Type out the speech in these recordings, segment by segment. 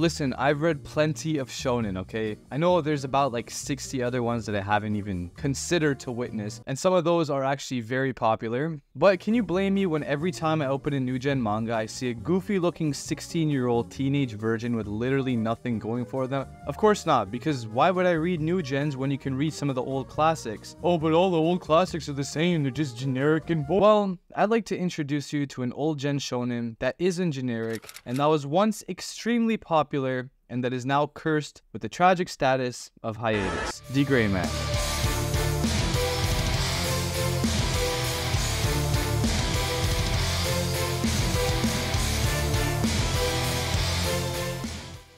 Listen, I've read plenty of shonen, okay? I know there's about like 60 other ones that I haven't even considered to witness, and some of those are actually very popular. But can you blame me when every time I open a new gen manga, I see a goofy looking 16-year-old teenage virgin with literally nothing going for them? Of course not, because why would I read new gens when you can read some of the old classics? Oh, but all the old classics are the same, they're just generic and boring. Well, I'd like to introduce you to an old gen shonen that isn't generic, and that was once extremely popular, and that is now cursed with the tragic status of hiatus. D. Gray-man.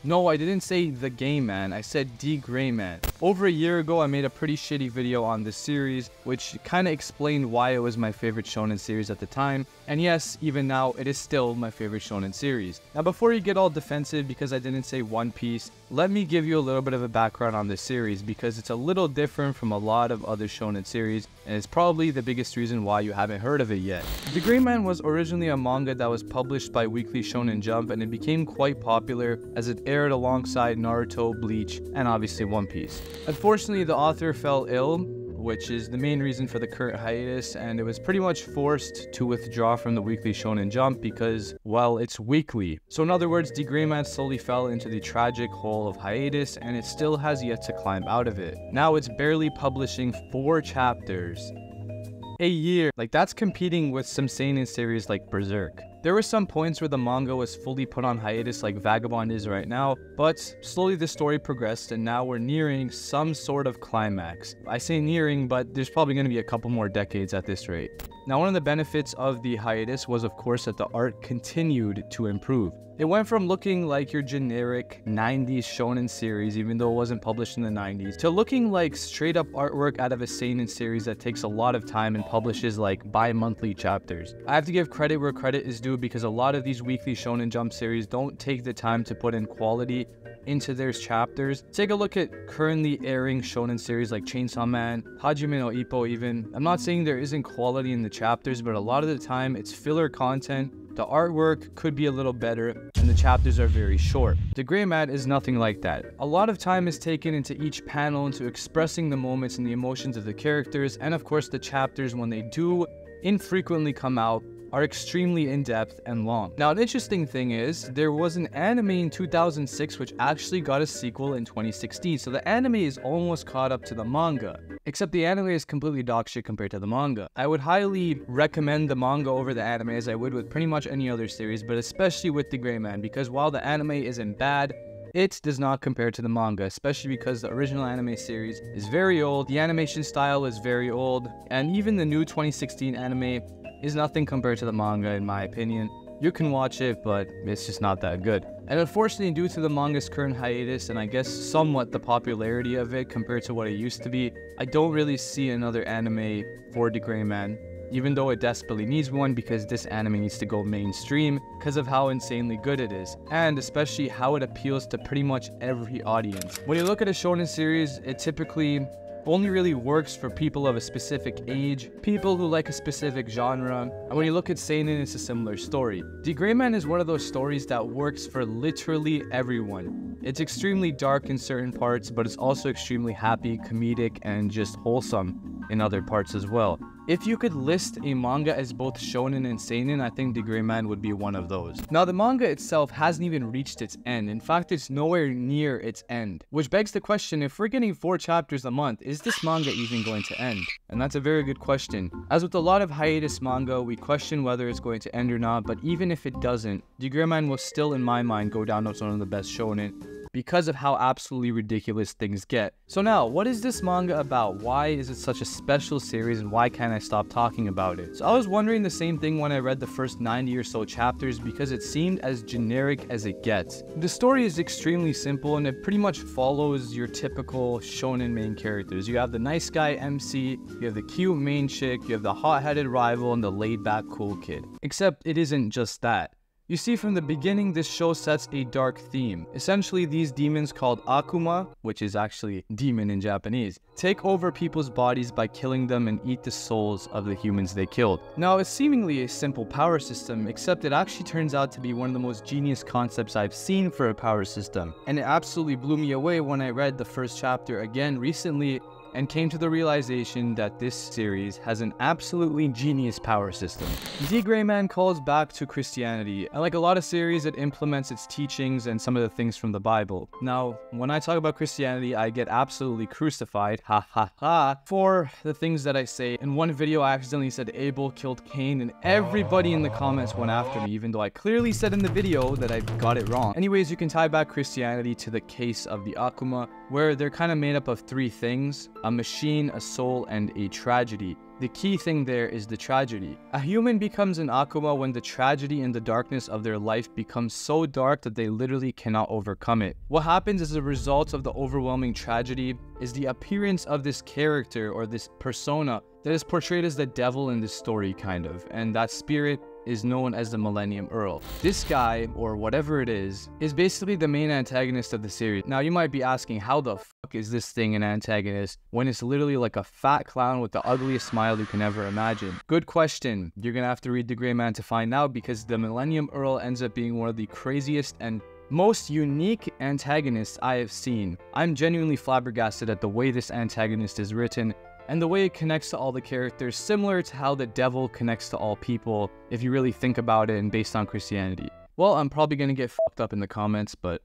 No, I didn't say the Gray-man, I said D. Gray-man. Over a year ago, I made a pretty shitty video on this series, which kinda explained why it was my favorite shonen series at the time, and yes, even now, it is still my favorite shonen series. Now before you get all defensive because I didn't say One Piece, let me give you a little bit of a background on this series, because it's a little different from a lot of other shonen series, and it's probably the biggest reason why you haven't heard of it yet. The Gray-man was originally a manga that was published by Weekly Shonen Jump, and it became quite popular as it aired alongside Naruto, Bleach, and obviously One Piece. Unfortunately, the author fell ill, which is the main reason for the current hiatus, and it was pretty much forced to withdraw from the Weekly Shonen Jump because, well, it's weekly. So in other words, D. Gray-man slowly fell into the tragic hole of hiatus, and it still has yet to climb out of it. Now it's barely publishing 4 chapters a year. Like, that's competing with some seinen series like Berserk. There were some points where the manga was fully put on hiatus like Vagabond is right now, but slowly the story progressed and now we're nearing some sort of climax. I say nearing, but there's probably going to be a couple more decades at this rate. Now, one of the benefits of the hiatus was, of course, that the art continued to improve. It went from looking like your generic 90s shonen series, even though it wasn't published in the 90s, to looking like straight up artwork out of a seinen series that takes a lot of time and publishes like bi-monthly chapters. I have to give credit where credit is due, because a lot of these Weekly Shonen Jump series don't take the time to put in quality into their chapters. Take a look at currently airing shonen series like Chainsaw Man, Hajime no Ippo even. I'm not saying there isn't quality in the chapters, but a lot of the time it's filler content. The artwork could be a little better, and the chapters are very short. The Gray-man is nothing like that. A lot of time is taken into each panel, into expressing the moments and the emotions of the characters, and of course the chapters, when they do infrequently come out, are extremely in-depth and long. Now, an interesting thing is, there was an anime in 2006 which actually got a sequel in 2016, so the anime is almost caught up to the manga. Except the anime is completely dog shit compared to the manga. I would highly recommend the manga over the anime, as I would with pretty much any other series, but especially with the Gray-man, because while the anime isn't bad, it does not compare to the manga, especially because the original anime series is very old, the animation style is very old, and even the new 2016 anime is nothing compared to the manga, in my opinion. You can watch it, but it's just not that good. And unfortunately, due to the manga's current hiatus, and I guess somewhat the popularity of it compared to what it used to be, I don't really see another anime for the Gray-man, even though it desperately needs one, because this anime needs to go mainstream because of how insanely good it is, and especially how it appeals to pretty much every audience. When you look at a shonen series, it typically only really works for people of a specific age, people who like a specific genre, and when you look at seinen, it's a similar story. D. Gray-man is one of those stories that works for literally everyone. It's extremely dark in certain parts, but it's also extremely happy, comedic, and just wholesome in other parts as well. If you could list a manga as both shonen and seinen, I think D. Gray-man would be one of those. Now, the manga itself hasn't even reached its end. In fact, it's nowhere near its end. Which begs the question, if we're getting 4 chapters a month, is this manga even going to end? And that's a very good question. As with a lot of hiatus manga, we question whether it's going to end or not, but even if it doesn't, D. Gray-man will still, in my mind, go down as one of the best shonen, because of how absolutely ridiculous things get. So now, what is this manga about? Why is it such a special series, and why can't I stop talking about it? So I was wondering the same thing when I read the first 90 or so chapters, because it seemed as generic as it gets. The story is extremely simple, and it pretty much follows your typical shonen main characters. You have the nice guy MC, you have the cute main chick, you have the hot-headed rival, and the laid-back cool kid. Except it isn't just that. You see, from the beginning, this show sets a dark theme. Essentially, these demons called Akuma, which is actually demon in Japanese, take over people's bodies by killing them and eat the souls of the humans they killed. Now, it's seemingly a simple power system, except it actually turns out to be one of the most genius concepts I've seen for a power system. And it absolutely blew me away when I read the first chapter again recently and came to the realization that this series has an absolutely genius power system. D. Gray-man calls back to Christianity, and like a lot of series, it implements its teachings and some of the things from the Bible. Now, when I talk about Christianity, I get absolutely crucified, ha ha ha, for the things that I say. In one video, I accidentally said Abel killed Cain, and everybody in the comments went after me, even though I clearly said in the video that I got it wrong. Anyways, you can tie back Christianity to the case of the Akuma, where they're kind of made up of three things: a machine, a soul, and a tragedy. The key thing there is the tragedy. A human becomes an Akuma when the tragedy and the darkness of their life becomes so dark that they literally cannot overcome it. What happens as a result of the overwhelming tragedy is the appearance of this character or this persona that is portrayed as the devil in this story, kind of, and that spirit is known as the Millennium Earl. This guy, or whatever it is basically the main antagonist of the series. Now, you might be asking, how the fuck is this thing an antagonist when it's literally like a fat clown with the ugliest smile you can ever imagine? Good question. You're gonna have to read The Gray-man to find out, because the Millennium Earl ends up being one of the craziest and most unique antagonists I have seen. I'm genuinely flabbergasted at the way this antagonist is written and the way it connects to all the characters, similar to how the devil connects to all people, if you really think about it and based on Christianity. Well, I'm probably gonna get fucked up in the comments, but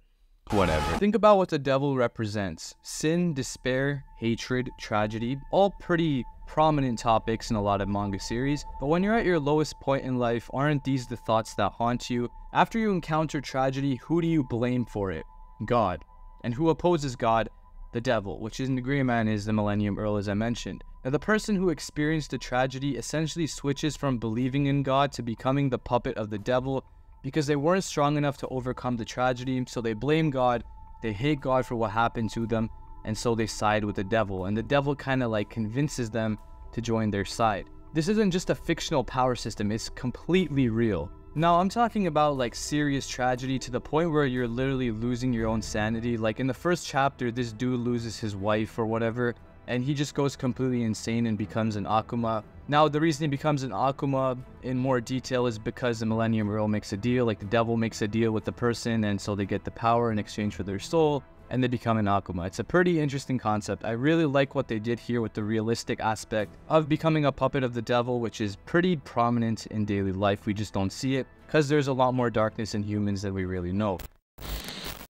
whatever. Think about what the devil represents: sin, despair, hatred, tragedy, all pretty prominent topics in a lot of manga series. But when you're at your lowest point in life, aren't these the thoughts that haunt you? After you encounter tragedy, who do you blame for it? God. And who opposes God? The devil, which in The Gray-man is the Millennium Earl, as I mentioned. Now, the person who experienced the tragedy essentially switches from believing in God to becoming the puppet of the devil, because they weren't strong enough to overcome the tragedy, so they blame God, they hate God for what happened to them, and so they side with the devil, and the devil kind of like convinces them to join their side. This isn't just a fictional power system, it's completely real. Now, I'm talking about like serious tragedy to the point where you're literally losing your own sanity. Like in the first chapter, this dude loses his wife or whatever, and he just goes completely insane and becomes an Akuma. Now, the reason he becomes an Akuma in more detail is because the Millennium Earl makes a deal, like the devil makes a deal with the person, and so they get the power in exchange for their soul, and they become an Akuma. It's a pretty interesting concept. I really like what they did here with the realistic aspect of becoming a puppet of the devil, which is pretty prominent in daily life. We just don't see it because there's a lot more darkness in humans than we really know.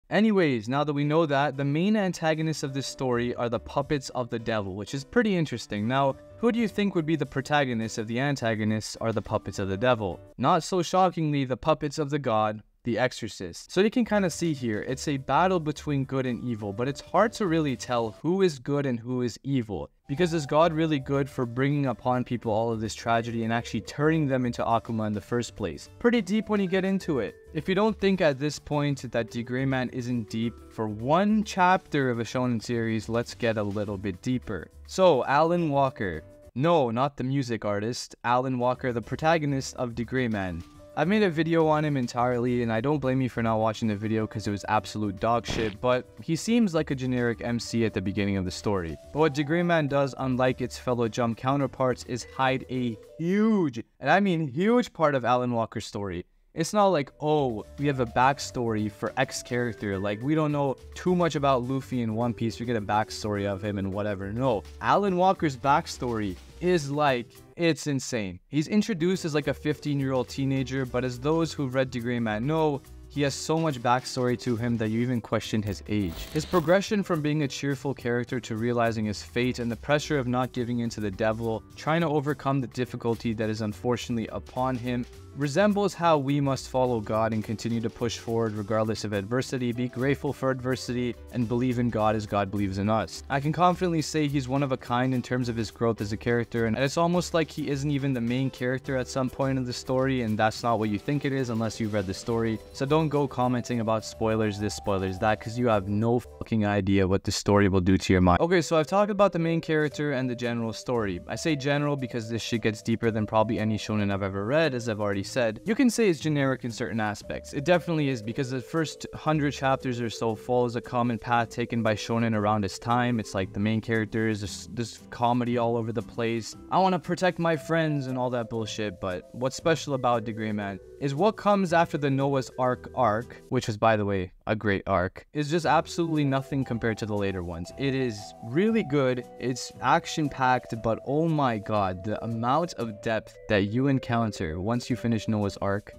Anyways, now that we know that, the main antagonists of this story are the puppets of the devil, which is pretty interesting. Now, who do you think would be the protagonists if the antagonists are the puppets of the devil? Not so shockingly, the puppets of the god, The Exorcist. So you can kind of see here, it's a battle between good and evil, but it's hard to really tell who is good and who is evil. Because is God really good for bringing upon people all of this tragedy and actually turning them into Akuma in the first place? Pretty deep when you get into it. If you don't think at this point that D. Gray-man isn't deep for one chapter of a shonen series, let's get a little bit deeper. So, Allen Walker. No, not the music artist. Allen Walker, the protagonist of D. Gray-man. I've made a video on him entirely, and I don't blame you for not watching the video because it was absolute dog shit, but he seems like a generic MC at the beginning of the story. But what D. Gray-man does, unlike its fellow Jump counterparts, is hide a huge, and I mean huge, part of Allen Walker's story. It's not like, oh, we have a backstory for X character, like we don't know too much about Luffy in One Piece, we get a backstory of him and whatever. No, Allen Walker's backstory is like, it's insane. He's introduced as like a 15-year-old teenager, but as those who've read D. Gray-man know, he has so much backstory to him that you even question his age. His progression from being a cheerful character to realizing his fate and the pressure of not giving in to the devil, trying to overcome the difficulty that is unfortunately upon him, resembles how we must follow God and continue to push forward regardless of adversity, be grateful for adversity, and believe in God as God believes in us. I can confidently say he's one of a kind in terms of his growth as a character, and it's almost like he isn't even the main character at some point in the story, and that's not what you think it is unless you've read the story. So don't go commenting about spoilers this, spoilers that, because you have no fucking idea what the story will do to your mind. Okay, so I've talked about the main character and the general story. I say general because this shit gets deeper than probably any shonen I've ever read, as I've already already said, you can say it's generic in certain aspects. It definitely is, because the first 100 chapters or so follows a common path taken by shonen around its time. It's like the main characters, this comedy all over the place, I want to protect my friends and all that bullshit. But what's special about D. Gray-man is what comes after the Noah's arc, which was, by the way, a great arc, is just absolutely nothing compared to the later ones. It is really good, it's action-packed, but oh my god, the amount of depth that you encounter once you finish Noah's Ark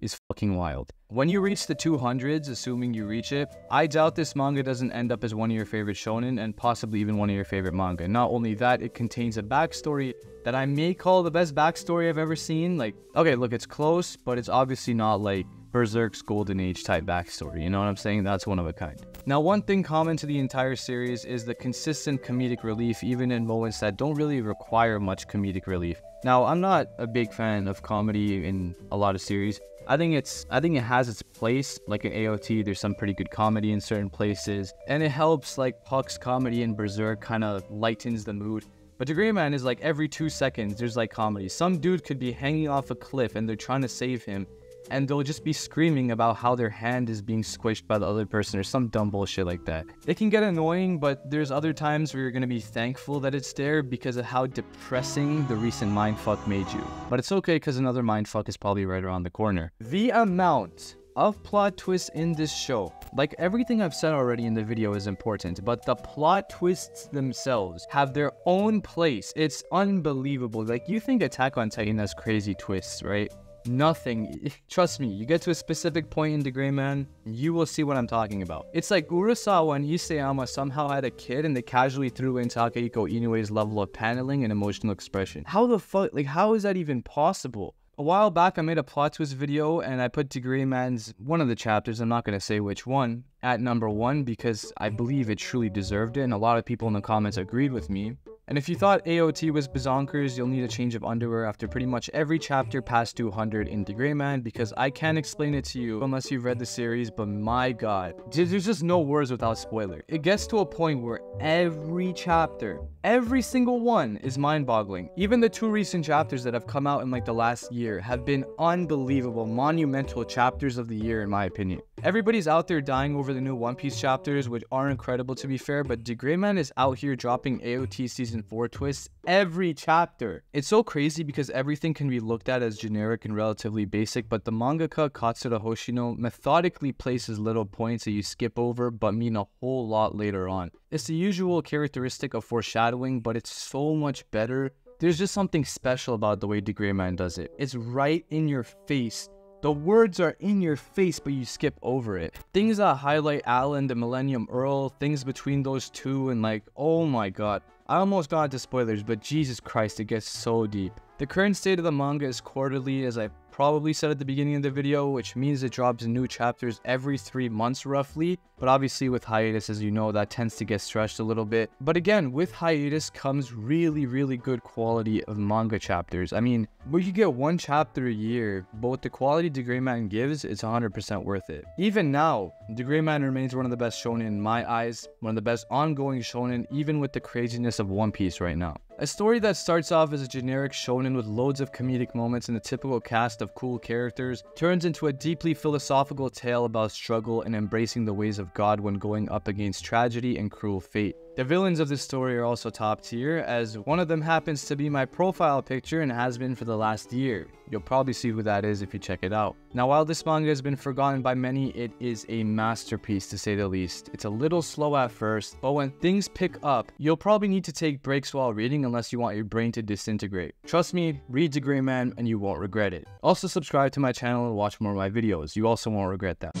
is fucking wild. When you reach the 200s, assuming you reach it, I doubt this manga doesn't end up as one of your favorite shonen and possibly even one of your favorite manga. Not only that, it contains a backstory that I may call the best backstory I've ever seen. Like, okay, look, it's close, but it's obviously not like Berserk's Golden Age type backstory, you know what I'm saying? That's one of a kind. Now, one thing common to the entire series is the consistent comedic relief, even in moments that don't really require much comedic relief. Now, I'm not a big fan of comedy in a lot of series. I think it has its place. Like in AOT, there's some pretty good comedy in certain places, and it helps, like Puck's comedy in Berserk kind of lightens the mood. But D. Gray-man is like every 2 seconds, there's like comedy. Some dude could be hanging off a cliff and they're trying to save him, and they'll just be screaming about how their hand is being squished by the other person or some dumb bullshit like that. It can get annoying, but there's other times where you're gonna be thankful that it's there because of how depressing the recent mindfuck made you. But it's okay, because another mindfuck is probably right around the corner. The amount of plot twists in this show, like everything I've said already in the video is important, but the plot twists themselves have their own place. It's unbelievable. Like, you think Attack on Titan has crazy twists, right? Nothing. Trust me, you get to a specific point in D. Gray-man, you will see what I'm talking about. It's like Urasawa and Isayama somehow had a kid and they casually threw in Takehiko Inoue's level of paneling and emotional expression. How the fuck, like, how is that even possible? A while back, I made a plot twist video and I put D. Gray-man's one of the chapters, I'm not going to say which one, at number 1 because I believe it truly deserved it, and a lot of people in the comments agreed with me. And if you thought AOT was bazonkers, you'll need a change of underwear after pretty much every chapter past 200 in D. Gray-man, because I can't explain it to you unless you've read the series, but my god, there's just no words without spoiler. It gets to a point where every chapter, every single one, is mind-boggling. Even the 2 recent chapters that have come out in like the last year have been unbelievable, monumental chapters of the year in my opinion. Everybody's out there dying over the new One Piece chapters, which are incredible to be fair, but D. Gray-man is out here dropping AOT Season 4 twists every chapter. It's so crazy because everything can be looked at as generic and relatively basic, but the mangaka Katsura Hoshino methodically places little points that you skip over but mean a whole lot later on. It's the usual characteristic of foreshadowing, but it's so much better. There's just something special about the way D. Gray-man does it. It's right in your face. The words are in your face, but you skip over it. Things that highlight Allen, the Millennium Earl, things between those two, and like, oh my god. I almost got into spoilers, but Jesus Christ, it gets so deep. The current state of the manga is quarterly, as I probably said at the beginning of the video, which means it drops new chapters every 3 months roughly, but obviously with hiatus, as you know, that tends to get stretched a little bit. But again, with hiatus comes really good quality of manga chapters. I mean, where you get 1 chapter a year, but with the quality D. Gray-man gives, it's 100% worth it. Even now, D. Gray-man remains one of the best shonen in my eyes, one of the best ongoing shonen, even with the craziness of One Piece right now. A story that starts off as a generic shonen with loads of comedic moments and a typical cast of cool characters turns into a deeply philosophical tale about struggle and embracing the ways of God when going up against tragedy and cruel fate. The villains of this story are also top tier, as one of them happens to be my profile picture and has been for the last year. You'll probably see who that is if you check it out. Now, while this manga has been forgotten by many, it is a masterpiece to say the least. It's a little slow at first, but when things pick up, you'll probably need to take breaks while reading unless you want your brain to disintegrate. Trust me, read D. Gray-man and you won't regret it. Also, subscribe to my channel and watch more of my videos. You also won't regret that.